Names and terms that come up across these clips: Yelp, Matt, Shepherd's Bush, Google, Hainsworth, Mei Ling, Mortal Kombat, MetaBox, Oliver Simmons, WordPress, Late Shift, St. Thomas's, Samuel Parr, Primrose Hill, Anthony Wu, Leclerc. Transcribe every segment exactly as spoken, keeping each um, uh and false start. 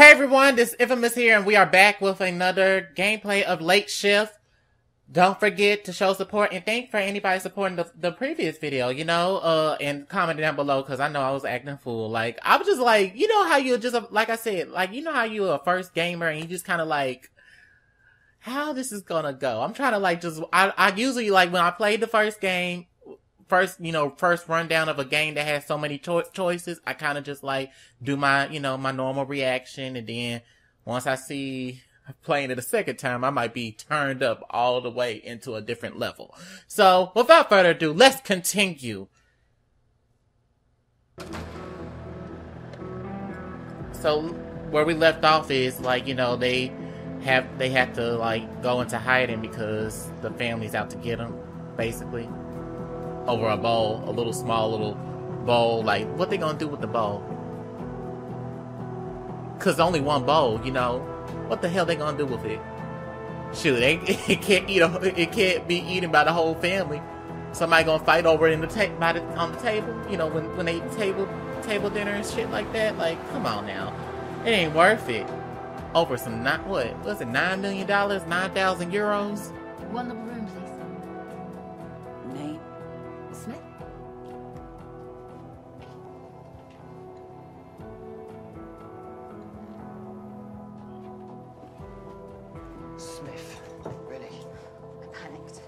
Hey everyone, this is Infamous here, and we are back with another gameplay of Late Shift. Don't forget to show support, and thank for anybody supporting the, the previous video, you know, uh, and comment down below, because I know I was acting fool. Like, I was just like, you know how you just, like I said, like, you know how you are a first gamer, and you just kind of like, how this is gonna go? I'm trying to like just, I, I usually, like, when I played the first game, First, you know, first rundown of a game that has so many cho choices, I kind of just like do my, you know, my normal reaction, and then once I see playing it a second time, I might be turned up all the way into a different level. So, without further ado, let's continue. So, where we left off is like, you know, they have they have to like go into hiding because the family's out to get them, basically. Over a bowl, a little small little bowl. Like, what they gonna do with the bowl? Cause only one bowl, you know. What the hell they gonna do with it? Shoot, they, it can't eat. A, it can't be eaten by the whole family. Somebody gonna fight over it in the ta by the, on the table. You know, when when they eat table table dinner and shit like that. Like, come on now, it ain't worth it. Over some not what was it? Nine million dollars, nine thousand euros. Wonderful room, please. Name. Smith? Smith, really? I panicked.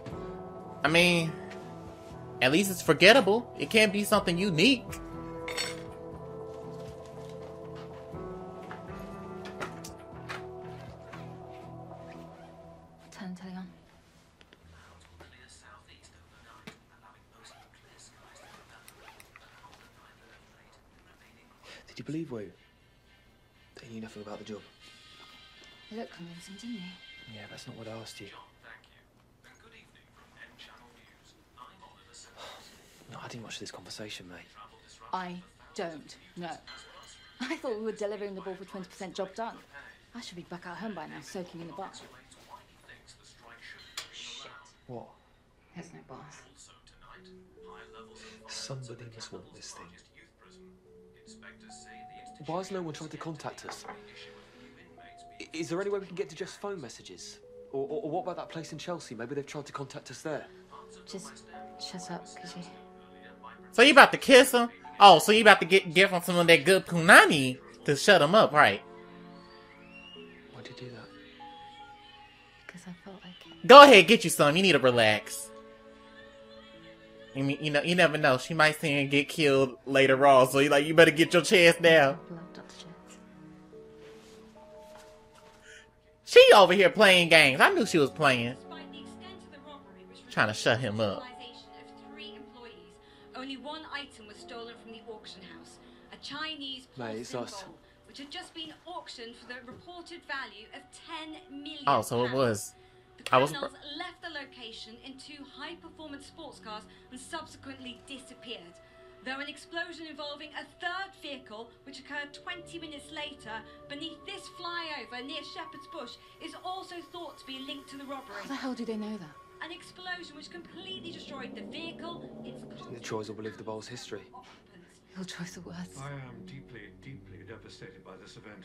I mean, at least it's forgettable. It can't be something unique. Turn telly on. Did you believe Wu? They knew nothing about the job. They looked convincing, didn't they? Yeah, that's not what I asked you. John, thank you. And good evening from N Channel News. I'm Oliver Simmons. I'm not adding much to this conversation, mate. I don't know. I thought we were delivering the ball for twenty percent job done. I should be back at home by now, soaking in the bath. Shit. What? There's no bath. Somebody must want this thing. Why has no one tried to contact us? Is there any way we can get to just phone messages? Or, or, or what about that place in Chelsea? Maybe they've tried to contact us there. Just shut up, could you? So you about to kiss him? Oh, so you about to get get from some of that good punani to shut him up, right? Why'd you do that? Because I felt like it. Go ahead, get you some. You need to relax. You mean, you know, you never know. She might see and get killed later on. So you like, you better get your chance now. She over here playing games. I knew she was playing. Trying to shut him up. Only one item was stolen from the auction house, a Chinese porcelain bowl, which had just been auctioned for the reported value of ten million. Oh, so it was. The criminals left the location in two high-performance sports cars and subsequently disappeared, though an explosion involving a third vehicle, which occurred twenty minutes later beneath this flyover near Shepherd's Bush, is also thought to be linked to the robbery. How the hell do they know that? An explosion which completely destroyed the vehicle. The Troys will believe the bowl's history. He'll choice the words. I am deeply, deeply devastated by this event.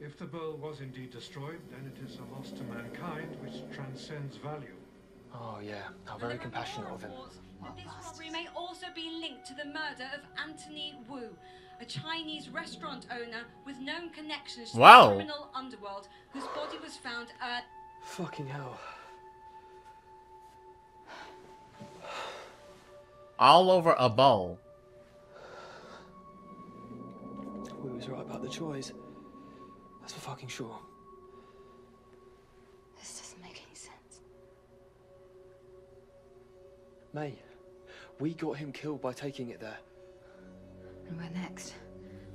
If the bowl was indeed destroyed, then it is a loss to mankind which transcends value. Oh, yeah. How very compassionate of him. This robbery may also be linked to the murder of Anthony Wu, a Chinese restaurant owner with known connections to wow. the criminal underworld, whose body was found at... Fucking hell. All over a bowl. Wu was right about the choice. That's for fucking sure. This doesn't make any sense. Mei, we got him killed by taking it there. And we're next.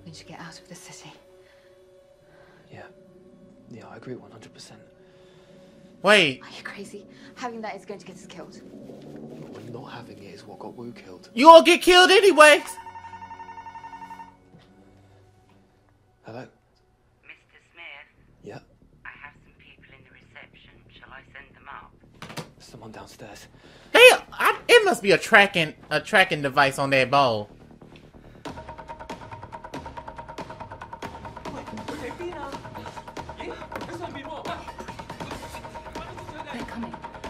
We should get out of the city. Yeah. Yeah, I agree one hundred percent. Wait. Are you crazy? Having that is going to get us killed. But we're not having it is what got Wu killed. You all get killed anyways! Hello? Yeah. I have some people in the reception. Shall I send them up? Someone downstairs. Hey, I, it must be a tracking a tracking device on that bowl. Wait, would it be They're coming. That's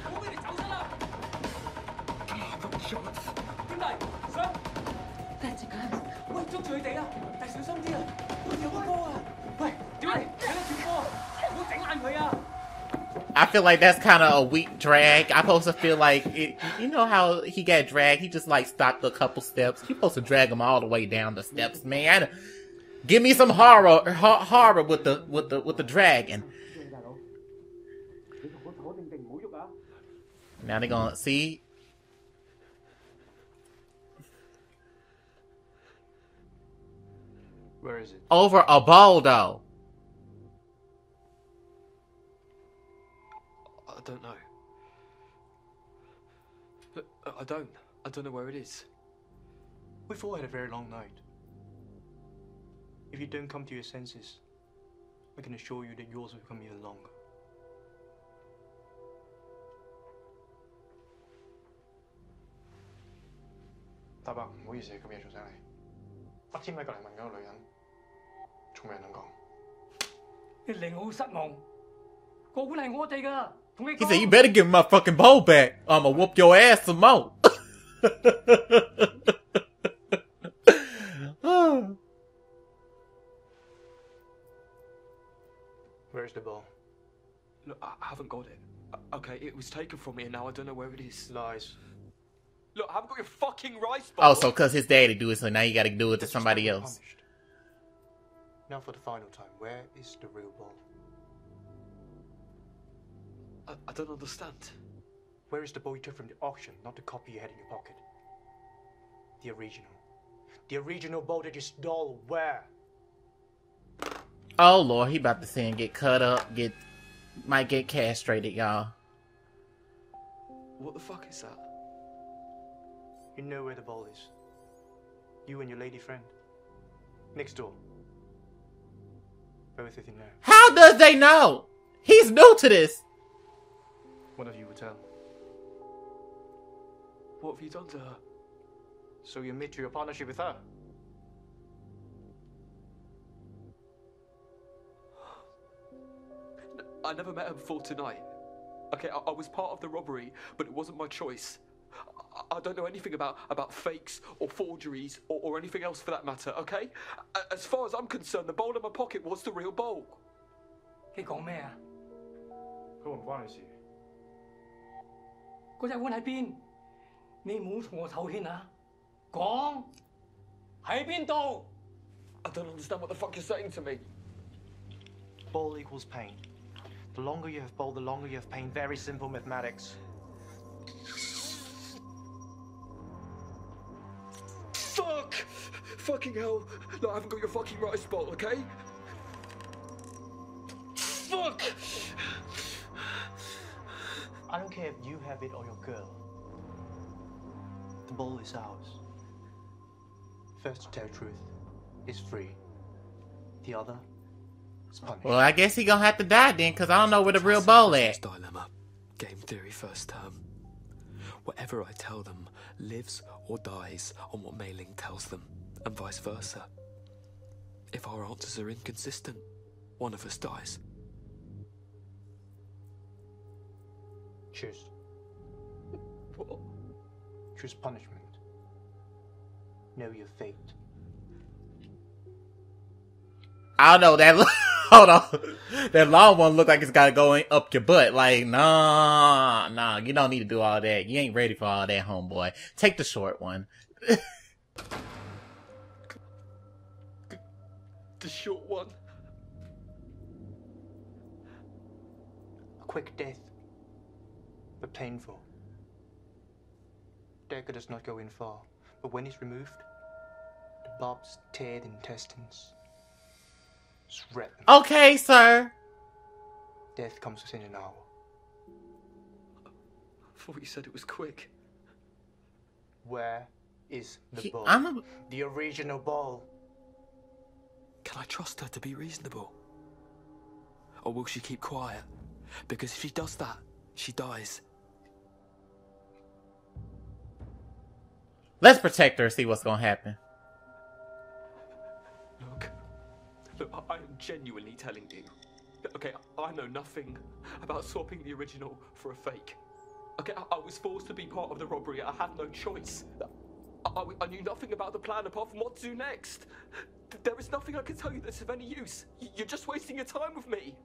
a ghost. Wait,捉住佢哋啊！但小心啲啊！有個波啊！喂，點嚟？睇到條波，唔好整爛佢啊！ I feel like that's kind of a weak drag. I'm supposed to feel like, it, you know how he got dragged? He just like stopped a couple steps. You're supposed to drag him all the way down the steps, man. Give me some horror, ho horror with the with the with the dragon. Now they're gonna see. Where is it? Over a baldo. I don't know. I don't. I don't know where it is. We've all had a very long night. If you don't come to your senses, I can assure you that yours will come even longer. Daba, 唔好意思，咁夜做醒你。阿添喺隔離問緊個女人，仲未能講。你令我好失望。個本係我哋㗎。 He said, "You better give me my fucking bow back. I'ma whoop your ass some more." Where's the bow? Look, I haven't got it. Okay, it was taken from me, and now I don't know where it is. Lies. Look, I haven't got your fucking rice bowl. Oh, so because his daddy do it, so now you got to do it to somebody else. Punished. Now for the final time, where is the real bowl? I, I don't understand. Where is the bow you took from the auction, not the copy you had in your pocket? The original. The original bow that you stole, where? Oh Lord, he about to see him get cut up, get might get castrated, y'all. What the fuck is that? You know where the bow is. You and your lady friend. Next door. Both of you know. How does they know? He's new to this! One of you will tell. What have you done to her? So you admit to your partnership with her? I never met her before tonight. Okay, I, I was part of the robbery, but it wasn't my choice. I, I don't know anything about, about fakes or forgeries or, or anything else for that matter, okay? As far as I'm concerned, the bowl in my pocket was the real bowl. Hey, go on, man. Go on, why is he? 嗰隻碗喺邊？你唔好同我頭牽啊！講喺邊度 ？I don't understand what the fuck you're saying to me. Ball equals pain. The longer you have ball, the longer you have pain. Very simple mathematics. Fuck! Fucking hell! No, I haven't got your fucking rice bowl, okay? Fuck! I don't care if you have it or your girl. The bowl is ours. First to tell truth is free. The other is punished. Well, I guess he gonna have to die then, because I don't know where the real bowl is. Dilemma. Game theory first term. Whatever I tell them lives or dies on what Mei Ling tells them, and vice versa. If our answers are inconsistent, one of us dies. Choose. What? Choose punishment. Know your fate. I don't know that. Hold on, that long one look like it's gotta go up your butt. Like, nah, nah, you don't need to do all that. You ain't ready for all that, homeboy. Take the short one. The short one. A quick death. But painful. Dagger does not go in far, but when it's removed, the barbs tear the intestines. Shred them. Okay, sir. Death comes within an hour. I thought you said it was quick. Where is the he, bowl? I'm a... The original bowl. Can I trust her to be reasonable? Or will she keep quiet? Because if she does that, she dies. Let's protect her and see what's gonna happen. Look, Look, I am genuinely telling you. Okay, I know nothing about swapping the original for a fake. Okay, I, I was forced to be part of the robbery. I had no choice. I, I, I knew nothing about the plan apart from what to do next. There is nothing I can tell you that's of any use. You're just wasting your time with me.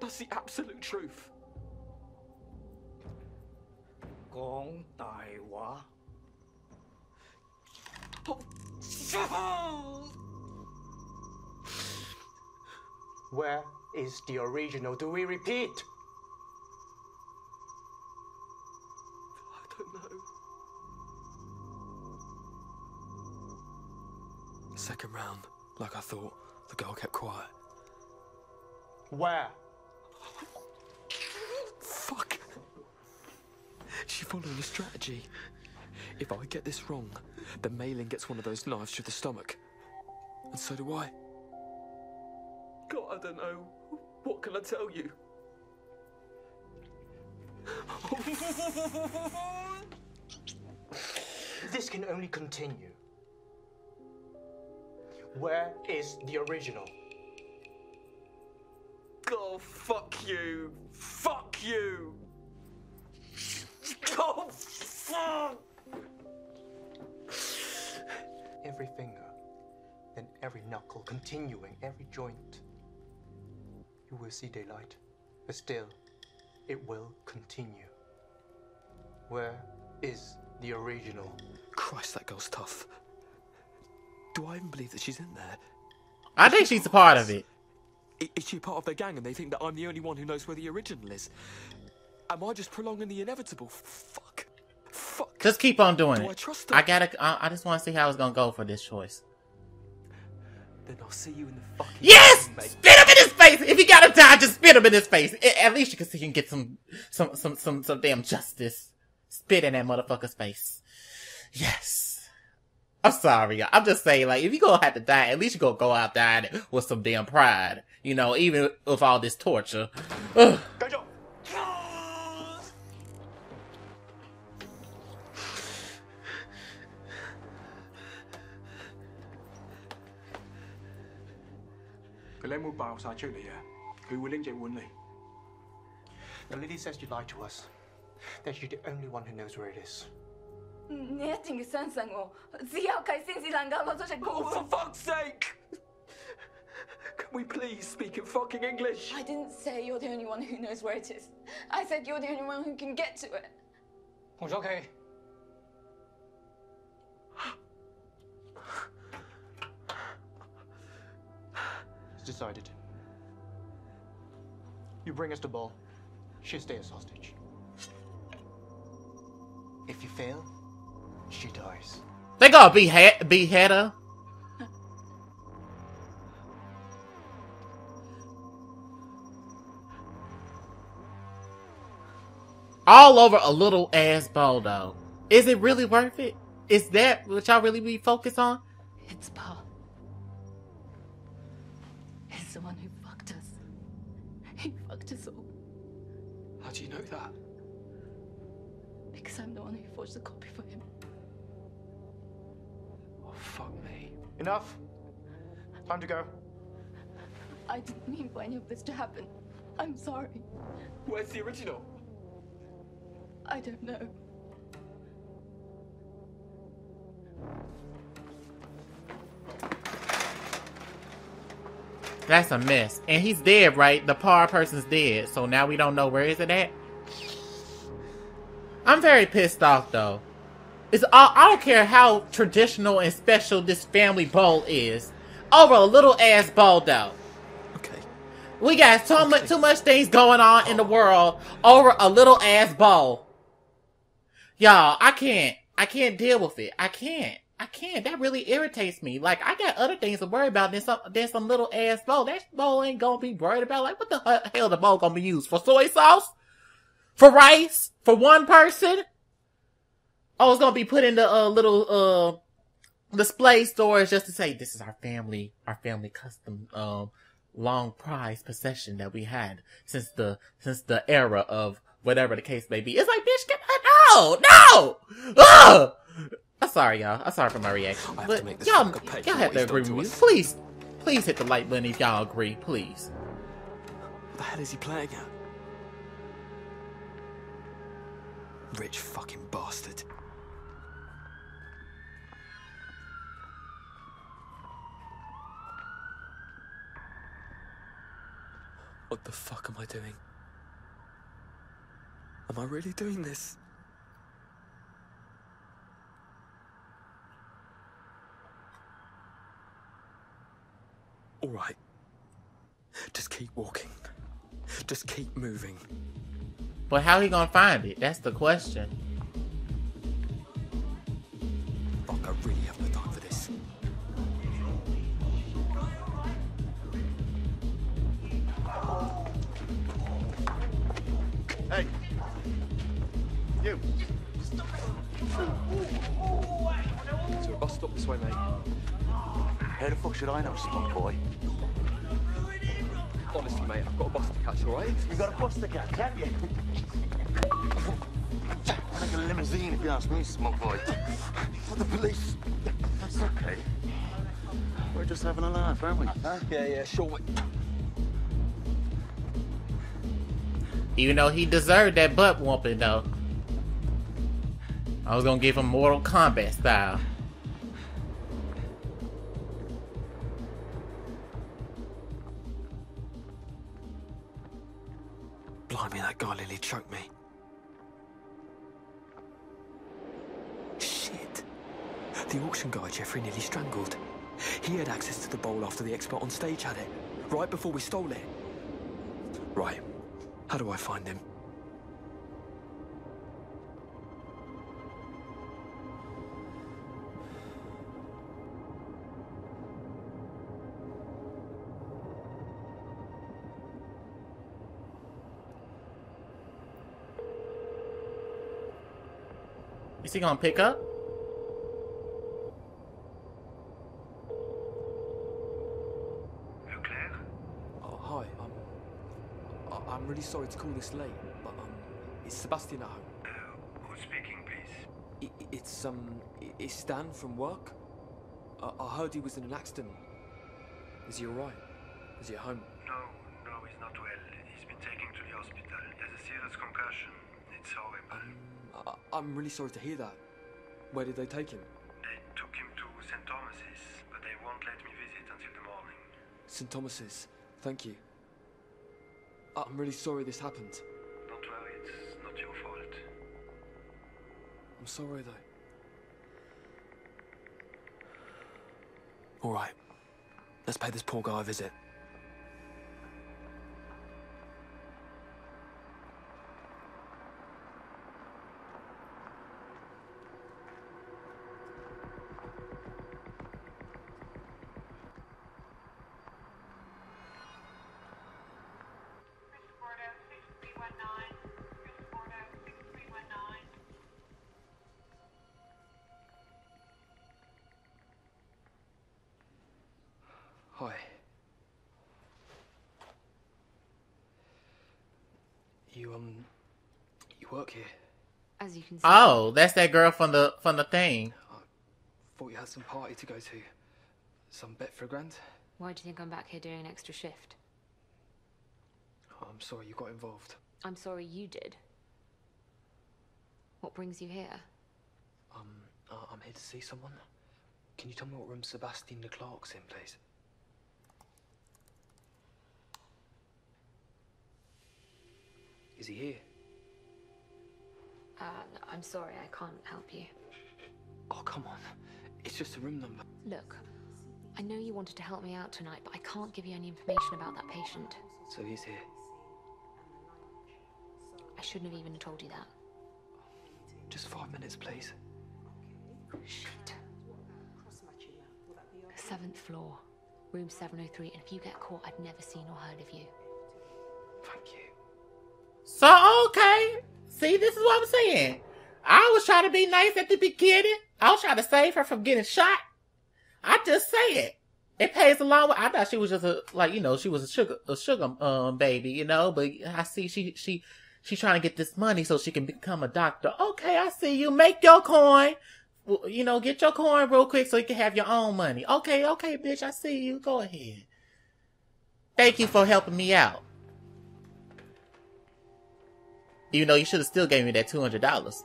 That's the absolute truth. Where is the original? Do we repeat? I don't know. Second round, like I thought, the girl kept quiet. Where? Fuck. She followed a strategy. If I get this wrong, then Mei Ling gets one of those knives through the stomach. And so do I. God, I don't know. What can I tell you? This can only continue. Where is the original? Oh, fuck you. Fuck you. Oh, fuck. Every finger, then every knuckle, continuing every joint. You will see daylight, but still, it will continue. Where is the original? Christ, that girl's tough. Do I even believe that she's in there? I think she's a part of it. Is she part of their gang and they think that I'm the only one who knows where the original is? Am I just prolonging the inevitable? Fuck. Fuck. Just keep on doing Do it. I, trust I gotta. I, I just want to see how it's gonna go for this choice. Then I'll see you in the fucking. Yes! Game, spit him in his face! If you gotta die, just spit him in his face. It, at least you can see you can get some, some, some, some, some damn justice. Spit in that motherfucker's face. Yes. I'm sorry, I'm just saying, like, if you're gonna have to die, at least you're gonna go out dying with some damn pride. You know, even with all this torture. Ugh. The lady says you lied to us. That you're the only one who knows where it is. Oh, for fuck's sake! Can we please speak in fucking English? I didn't say you're the only one who knows where it is. I said you're the only one who can get to it. It's okay. It's decided. You bring us the ball. She'll stay as hostage. If you fail, she dies. They gotta behead, behead her. All over a little ass bulldog. Is it really worth it? Is that what y'all really be focused on? It's Paul. He's the one who fucked us. He fucked us all. How do you know that? Because I'm the one who forged the copy for him. Oh, fuck me. Enough. Time to go. I didn't mean for any of this to happen. I'm sorry. Where's the original? I don't know. That's a mess. And he's dead, right? The Parr person's dead. So now we don't know where is it at? I'm very pissed off though. It's all, I don't care how traditional and special this family bowl is. Over a little ass bowl though. Okay. We got so okay. much too much things going on in the world over a little ass bowl. Y'all, I can't. I can't deal with it. I can't. I can't. That really irritates me. Like, I got other things to worry about than some, than some little ass bowl. That bowl ain't gonna be worried about. Like, what the hell the bowl gonna be used for? Soy sauce? For rice? For one person? Oh, it's gonna be put in the uh, little uh, display stores just to say, this is our family, our family custom um, long prized possession that we had since the since the era of whatever the case may be. It's like, bitch, get out! No! No! Ugh! I'm sorry, y'all. I'm sorry for my reaction. I have but to make this y'all, y'all have to agree with me. Please, Please hit the like button if y'all agree, please. What the hell is he playing at? Rich fucking bastard. What the fuck am I doing? Am I really doing this? All right. Just keep walking. Just keep moving. But how are you gonna find it? That's the question. Fuck, I really have no time for this. Hey. You. Stop it. So a bus stop this way, mate. How the fuck should I know, spot boy? Honestly, mate, I've got a bus to catch, all right? You've got a bus to catch, haven't you? Like a limousine, if you ask me, smug boy. For the police. That's okay. We're just having a laugh, aren't we? Huh? Yeah, yeah, sure. We... Even though he deserved that butt whooping, though. I was gonna give him Mortal Kombat style. Blimey, that guy nearly choked me. Shit. The auction guy Jeffrey nearly strangled. He had access to the bowl after the expert on stage had it, right before we stole it. Right. How do I find him? Is he gonna pick up? Leclerc? Oh, hi. Um, I'm really sorry to call this late, but um, it's Sebastian at home. Uh, who's speaking, please? It, it's um, it's Stan from work. Uh, I heard he was in an accident. Is he alright? Is he at home? No, no, he's not well. He's been taken to the hospital. He has a serious concussion. It's horrible. Um, I I'm really sorry to hear that. Where did they take him? They took him to Saint Thomas's, but they won't let me visit until the morning. Saint Thomas's, thank you. I'm really sorry this happened. Don't worry, it's not your fault. I'm sorry, though. All right, let's pay this poor guy a visit. Hi. You um, you work here. As you can see. Oh, that's that girl from the from the thing. I thought you had some party to go to. Some bet for a grand. Why do you think I'm back here doing an extra shift? Oh, I'm sorry you got involved. I'm sorry you did. What brings you here? Um, I'm here to see someone. Can you tell me what room Sebastian the Clark's in, please? Is he here? Uh, no, I'm sorry, I can't help you. Oh, come on. It's just a room number. Look, I know you wanted to help me out tonight, but I can't give you any information about that patient. So he's here. I shouldn't have even told you that. Just five minutes, please. Shit. Seventh floor, room seven oh three, and if you get caught, I've never seen or heard of you. Thank you. So, okay. See, this is what I'm saying. I was trying to be nice at the beginning. I was trying to save her from getting shot. I just say it. It pays along with, I thought she was just a, like, you know, she was a sugar, a sugar, um, baby, you know, but I see she, she, she trying to get this money so she can become a doctor. Okay, I see you. Make your coin. well, you know, get your coin real quick so you can have your own money. Okay, okay, bitch, I see you. Go ahead. Thank you for helping me out. Even though you should have still gave me that two hundred dollars.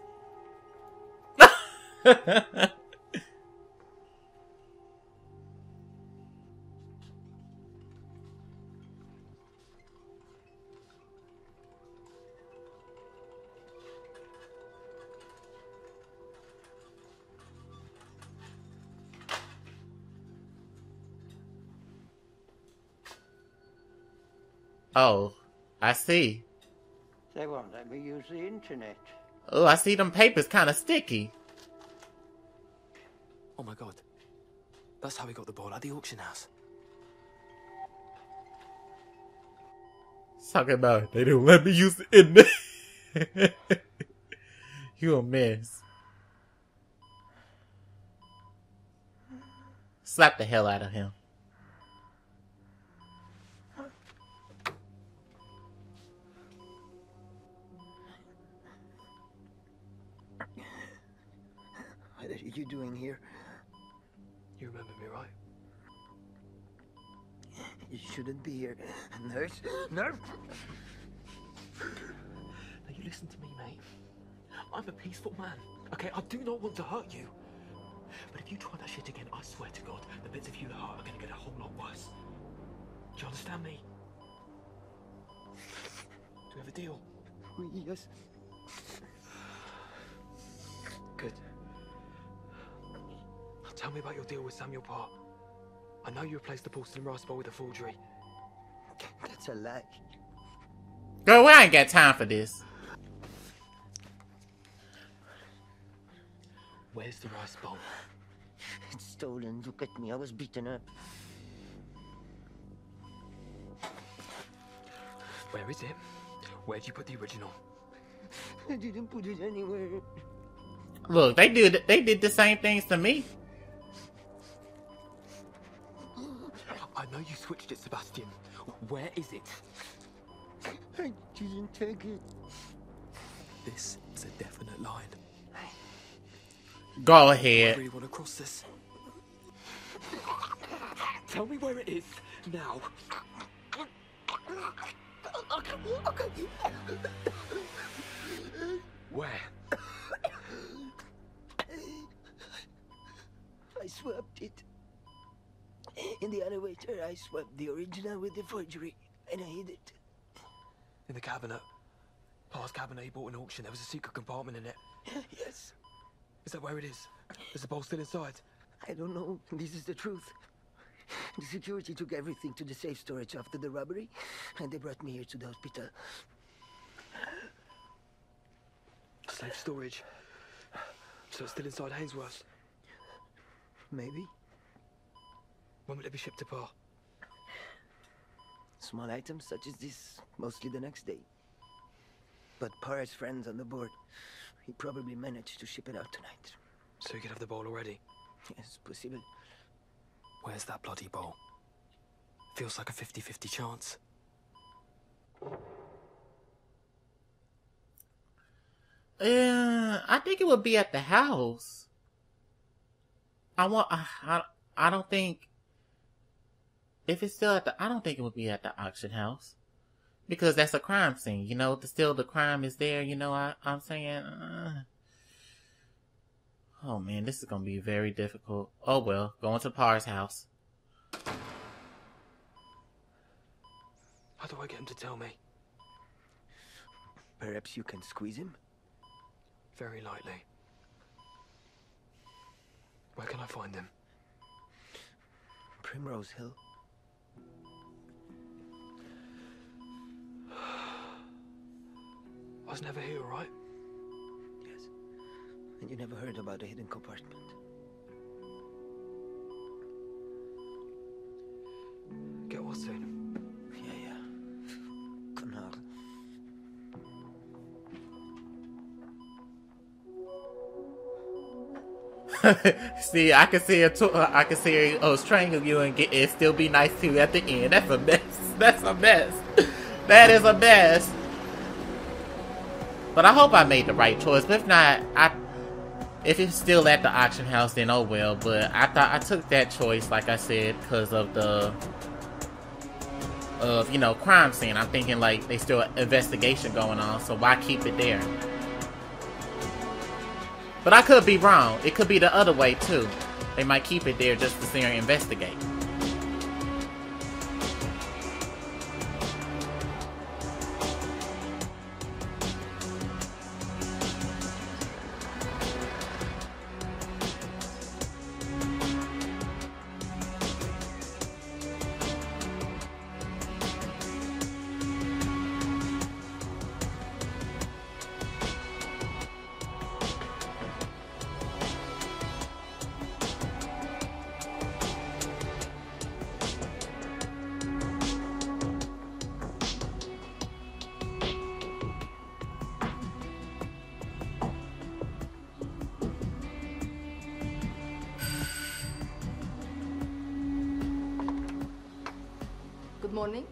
Oh, I see. They won't let me use the internet. Oh, I see them papers kind of sticky. Oh my god. That's how we got the ball at the auction house. Talking about they didn't let me use the internet. You a mess. Slap the hell out of him. What are you doing here? You remember me, right? You shouldn't be here. Nurse? Nurse? Now you listen to me, mate. I'm a peaceful man, okay? I do not want to hurt you. But if you try that shit again, I swear to God, the bits of you that hurt are going to get a whole lot worse. Do you understand me? Do we have a deal? Yes. Good. Tell me about your deal with Samuel Parr. I know you replaced the porcelain rice bowl with a forgery. That's a lie. Girl, I ain't got time for this. Where's the rice bowl? It's stolen. Look at me. I was beaten up. Where is it? Where'd you put the original? I didn't put it anywhere. Look, they did, they did the same things to me. I know you switched it, Sebastian. Where is it? I didn't take it. This is a definite line. Go ahead. I really want to cross this. Tell me where it is now. Where? I swapped it. In the elevator, I swapped the original with the forgery, and I hid it. In the cabinet? Parr's cabinet he bought an auction. There was a secret compartment in it. Yes. Is that where it is? Is the bowl still inside? I don't know. This is the truth. The security took everything to the safe storage after the robbery, and they brought me here to the hospital. Safe storage? So it's still inside Hainsworth? Maybe. When will it be shipped to Parr? Small items such as this, mostly the next day. But Parr has friends on the board. He probably managed to ship it out tonight. So you could have the bowl already? Yes, possible. Where's that bloody bowl? Feels like a fifty fifty chance. Uh, I think it would be at the house. I want... I, I, I don't think... If it's still at the... I don't think it would be at the auction house. Because that's a crime scene, you know? The, still the crime is there, you know? I, I'm saying... Uh, oh, man. This is going to be very difficult. Oh, well. Going to Parr's house. How do I get him to tell me? Perhaps you can squeeze him? Very lightly. Where can I find him? Primrose Hill. I was never here, right? Yes. And you never heard about a hidden compartment. Get well soon. Yeah, yeah. Come now. See, I can see a I can see her oh, strangle you and get it still be nice to you at the end. That's a mess. That's a mess. That is a mess. But I hope I made the right choice. But if not, I If it's still at the auction house, then oh well, but I thought I took that choice, like I said, because of the, of, you know, crime scene. I'm thinking, like, they still an investigation going on, so why keep it there? But I could be wrong. It could be the other way, too. They might keep it there just to see her investigate. Morning.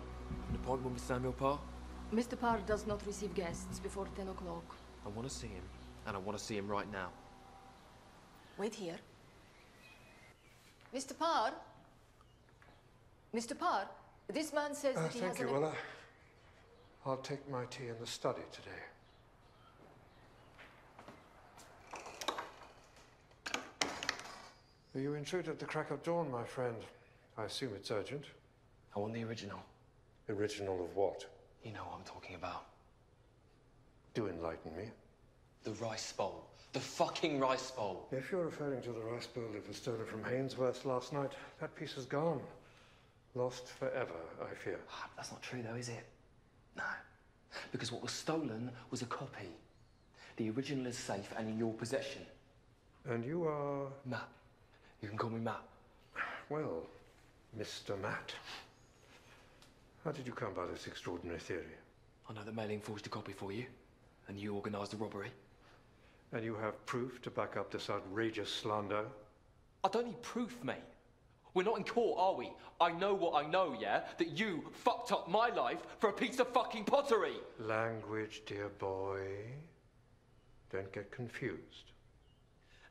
An appointment with Samuel Parr? Mister Parr does not receive guests before ten o'clock. I want to see him, and I want to see him right now. Wait here. Mister Parr? Mister Parr, this man says uh, that he has... Thank you, well, I, I'll take my tea in the study today. You intrude at the crack of dawn, my friend. I assume it's urgent. I want the original. Original of what? You know what I'm talking about. Do enlighten me. The rice bowl. The fucking rice bowl. If you're referring to the rice bowl that was stolen from Hainsworth last night, that piece is gone. Lost forever, I fear. That's not true though, is it? No. Because what was stolen was a copy. The original is safe and in your possession. And you are? Matt. You can call me Matt. Well, Mister Matt. How did you come by this extraordinary theory? I know that Mei Ling forged a copy for you, and you organised the robbery. And you have proof to back up this outrageous slander? I don't need proof, mate. We're not in court, are we? I know what I know, yeah? That you fucked up my life for a piece of fucking pottery! Language, dear boy. Don't get confused.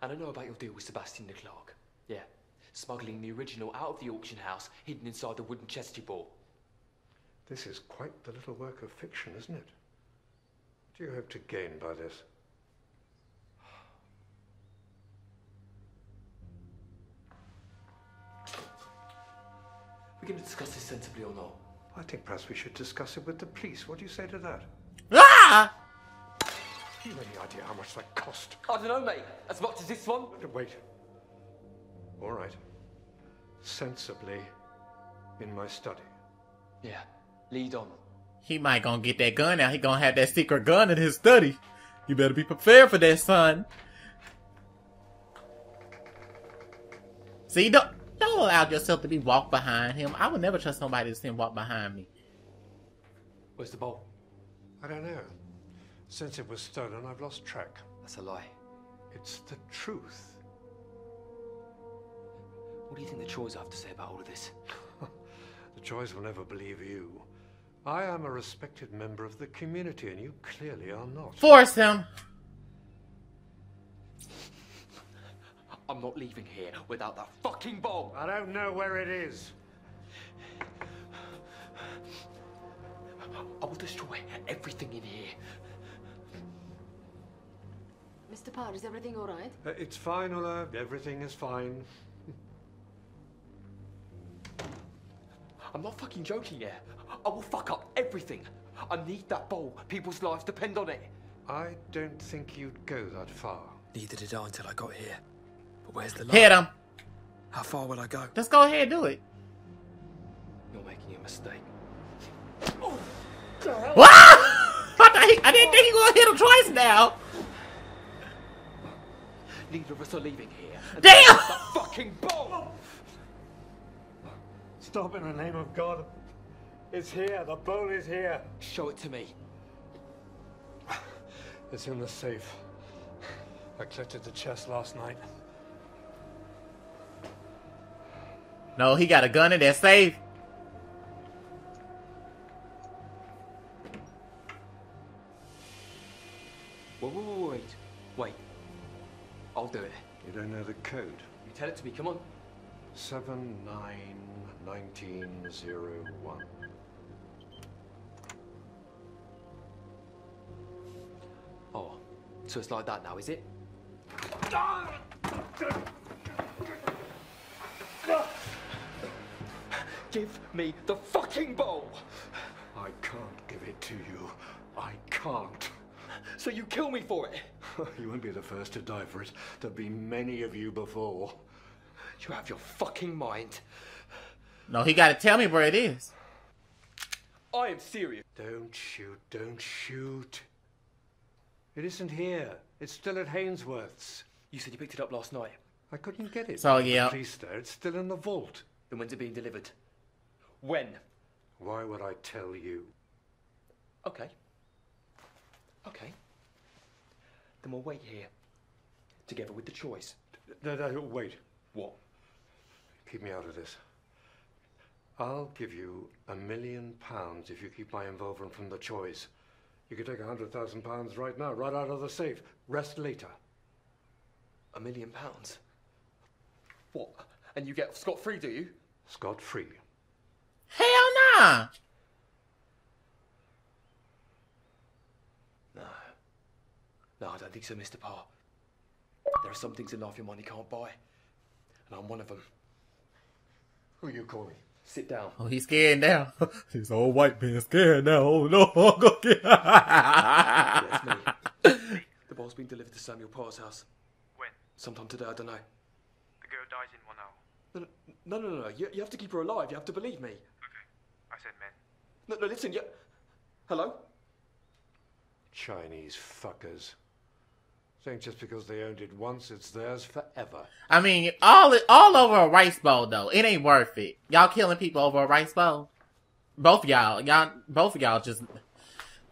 And I know about your deal with Sebastian the Clerk. Yeah. Smuggling the original out of the auction house, hidden inside the wooden chest you bought. This is quite the little work of fiction, isn't it? What do you hope to gain by this? We're going to discuss this sensibly or not? I think perhaps we should discuss it with the police. What do you say to that? Ah! Do you have any idea how much that cost? I don't know, mate. As much as this one? Wait. All right. Sensibly in my study. Yeah, lead on. He might gonna get that gun out. He gonna have that secret gun in his study. You better be prepared for that, son. See, don't, don't allow yourself to be walked behind him. I would never trust somebody to see him walk behind me. Where's the bolt? I don't know. Since it was stolen, I've lost track. That's a lie. It's the truth. What do you think the chores have to say about all of this? The choice will never believe you. I am a respected member of the community, and you clearly are not. Force him! I'm not leaving here without that fucking bowl! I don't know where it is. I will destroy everything in here. Mister Parr, is everything all right? Uh, it's fine, Ola. Everything is fine. I'm not fucking joking here. I will fuck up everything. I need that bowl. People's lives depend on it. I don't think you'd go that far. Neither did I until I got here. But where's the line? Hit him. How far will I go? Let's go ahead and do it. You're making a mistake. Oh, what? I, he, I didn't think you were going to hit him twice now. Neither of us are leaving here. Damn! That fucking bowl! Stop in the name of God. It's here. The bowl is here. Show it to me. It's in the safe. I clutched the chest last night. No, he got a gun in that safe. Wait, wait, wait. I'll do it. You don't know the code? You tell it to me, come on. seven nine nineteen oh one. Oh, so it's like that now, is it? Give me the fucking bowl! I can't give it to you. I can't. So you kill me for it? You won't be the first to die for it. There'll be many of you before. You have your fucking mind. No, he gotta tell me where it is. I am serious. Don't shoot, don't shoot. It isn't here. It's still at Hainsworth's. You said you picked it up last night. I couldn't get it. So, yeah. The police there. It's still in the vault. Then when's it being delivered? When? Why would I tell you? Okay. Okay. Then we'll wait here. Together with the choice. No, no, wait. What? Keep me out of this. I'll give you a million pounds if you keep my involvement from the choice. You can take a hundred thousand pounds right now, right out of the safe. Rest later. A million pounds? What? And you get scot-free, do you? Scot-free. Hell nah! No. No, I don't think so, Mister Parr. There are some things in life your money can't buy. And I'm one of them. Who are you calling? Sit down. Oh, he's scared now. He's all white man scared now. Oh no, I'm gonna get... Yeah, it's me. The ball's been delivered to Samuel Parr's house. When? Sometime today, I don't know. The girl dies in one hour. No, no, no, no. You, you have to keep her alive. You have to believe me. Okay. I said men. No, no, listen. You... Hello? Chinese fuckers. I think just because they owned it once, it's theirs forever. I mean, all all over a rice bowl though. It ain't worth it. Y'all killing people over a rice bowl. Both y'all, y'all, both of y'all just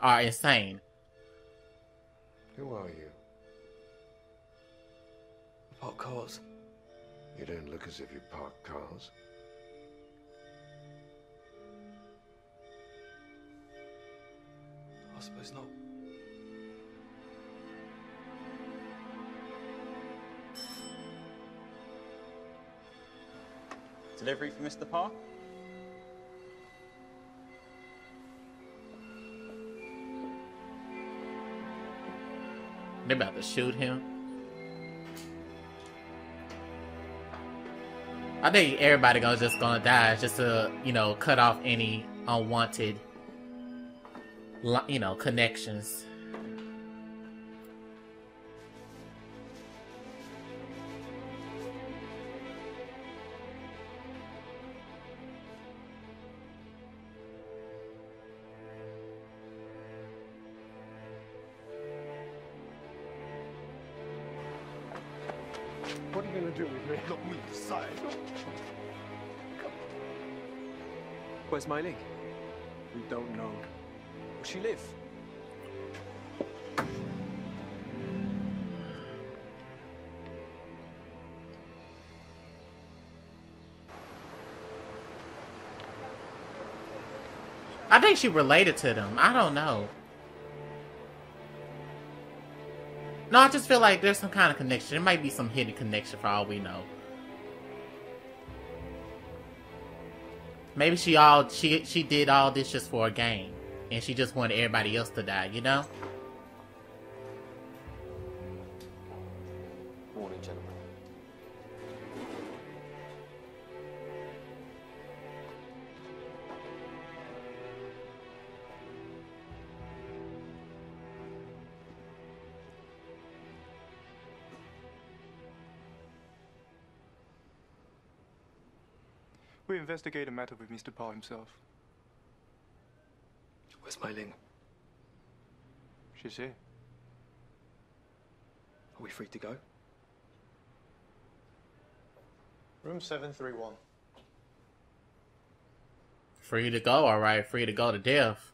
are insane. Who are you? Park cars. You don't look as if you park cars. I suppose not. Delivery for Mister Parr? They're about to shoot him. I think everybody gonna just gonna die just to, you know, cut off any unwanted, you know, connections. What are you going to do with me? Look me aside. Where's Mei Ling? We don't know. Will she live? I think she related to them. I don't know. No, I just feel like there's some kind of connection. There might be some hidden connection for all we know. Maybe she all she she did all this just for a game, and she just wanted everybody else to die. You know. Morning, gentlemen. We investigate a matter with Mister Parr himself. Where's Mei Ling? She's here. Are we free to go? Room seven three one. Free to go, alright. Free to go to death.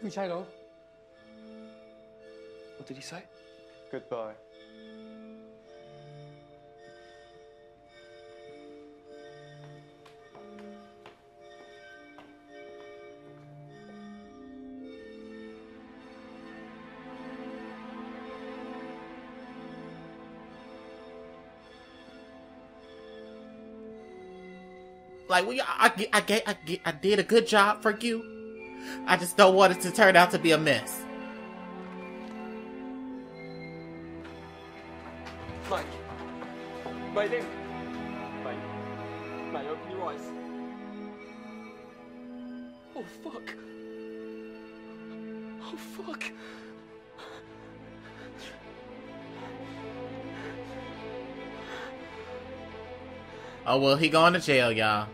Who's hello? What did he say? Goodbye. Like, we, I, I, I, I, I did a good job for you. I just don't want it to turn out to be a mess. Mike. Mei Ling. Mei. Mei, open your eyes. Oh, fuck. Oh, fuck. Oh, well, he going to jail, y'all.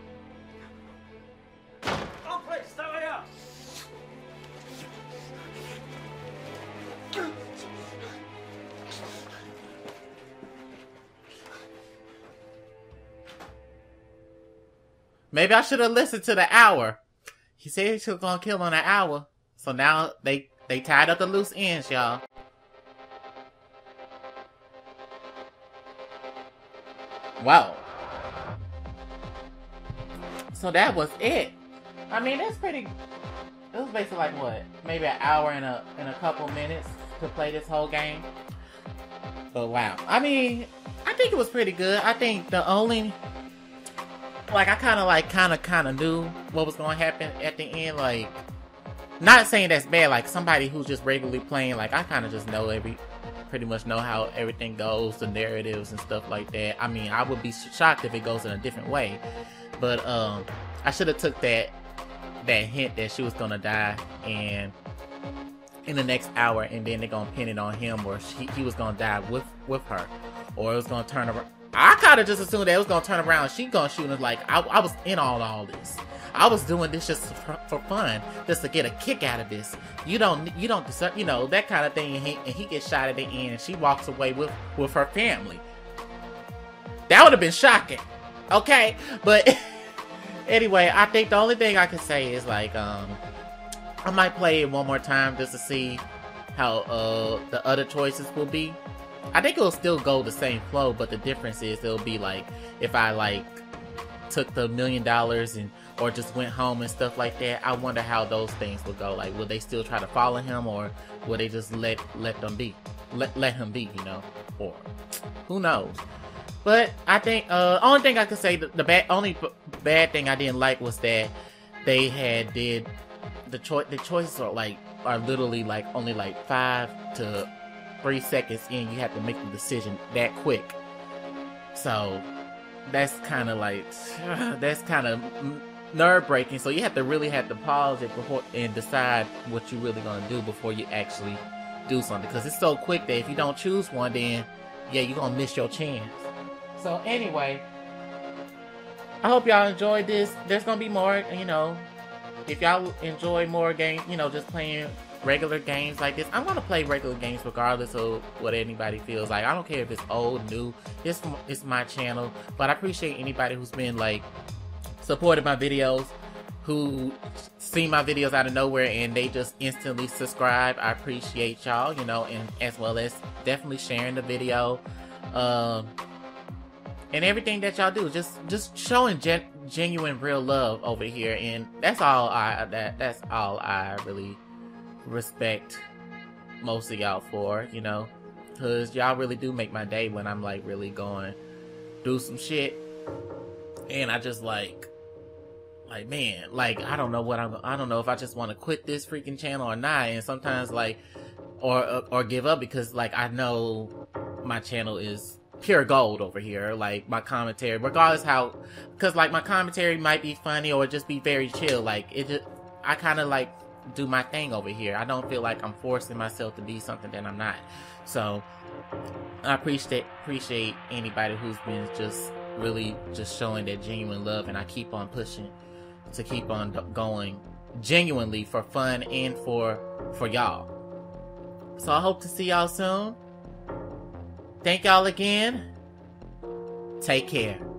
Maybe I should have listened to the hour. He said he was gonna kill on an hour. So now they, they tied up the loose ends, y'all. Wow. So that was it. I mean, that's pretty... It was basically like, what? Maybe an hour and a, and a couple minutes to play this whole game. But wow. I mean, I think it was pretty good. I think the only... Like, I kind of, like, kind of, kind of knew what was going to happen at the end. Like, not saying that's bad. Like, somebody who's just regularly playing, like, I kind of just know every, pretty much know how everything goes, the narratives and stuff like that. I mean, I would be shocked if it goes in a different way. But, um, I should have took that, that hint that she was going to die and in the next hour, and then they're going to pin it on him, or she, he was going to die with, with her, or it was going to turn around. I kind of just assumed that it was going to turn around. She going to shoot us like, I, I was in all, all this. I was doing this just for, for fun, just to get a kick out of this. You don't, you don't deserve, you know, that kind of thing. And he, and he gets shot at the end and she walks away with, with her family. That would have been shocking. Okay. But anyway, I think the only thing I can say is like, um, I might play it one more time just to see how uh, the other choices will be. I think it'll still go the same flow, but the difference is it'll be like if I like took the million dollars and or just went home and stuff like that. I wonder how those things will go. Like, will they still try to follow him, or will they just let let them be, let let him be, you know? Or who knows? But I think uh, only thing I could say the, the bad only b bad thing I didn't like was that they had did the choice the choices are like are literally like only like five to. Three seconds in, you have to make the decision that quick. So that's kind of like that's kind of nerve-breaking. So you have to really have to pause it before and decide what you're really gonna do before you actually do something, because it's so quick that if you don't choose one, then yeah, you're gonna miss your chance. So anyway, I hope y'all enjoyed this. There's gonna be more, you know. If y'all enjoy more games, you know, just playing regular games like this. I'm going to play regular games regardless of what anybody feels like. I don't care if it's old, new. It's, it's my channel. But I appreciate anybody who's been, like, supporting my videos, who see my videos out of nowhere and they just instantly subscribe. I appreciate y'all, you know, and as well as definitely sharing the video. Um, and everything that y'all do. Just just showing gen genuine, real love over here. And that's all I, that, that's all I really... respect most of y'all for, you know, because y'all really do make my day when I'm like really going do some shit and I just like like man like I don't know what I'm I don't know if I just want to quit this freaking channel or not, and sometimes like or or give up, because like I know my channel is pure gold over here. Like my commentary, regardless how, because like my commentary might be funny or just be very chill. Like it just, I kind of like do my thing over here. I don't feel like I'm forcing myself to be something that I'm not. So I appreciate appreciate anybody who's been just really just showing that genuine love, and I keep on pushing to keep on going genuinely for fun and for for y'all. So I hope to see y'all soon. Thank y'all again. Take care.